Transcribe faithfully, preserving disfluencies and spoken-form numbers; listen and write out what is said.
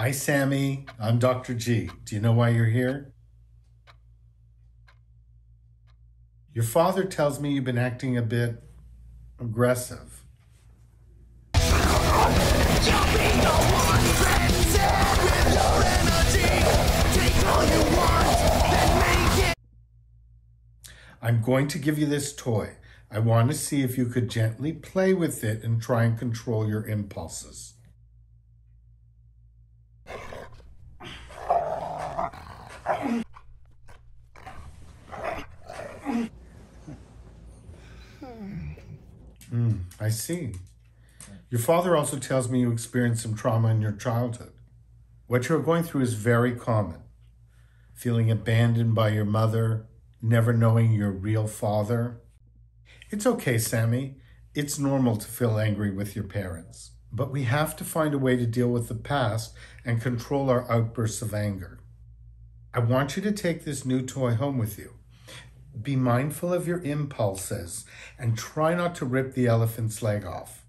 Hi, Sammy. I'm Doctor G. Do you know why you're here? Your father tells me you've been acting a bit aggressive. I'm going to give you this toy. I want to see if you could gently play with it and try and control your impulses. Mm, I see. Your father also tells me you experienced some trauma in your childhood. What you're going through is very common. Feeling abandoned by your mother, never knowing your real father. It's okay, Sammy. It's normal to feel angry with your parents. But we have to find a way to deal with the past and control our outbursts of anger. I want you to take this new toy home with you. Be mindful of your impulses and try not to rip the elephant's leg off.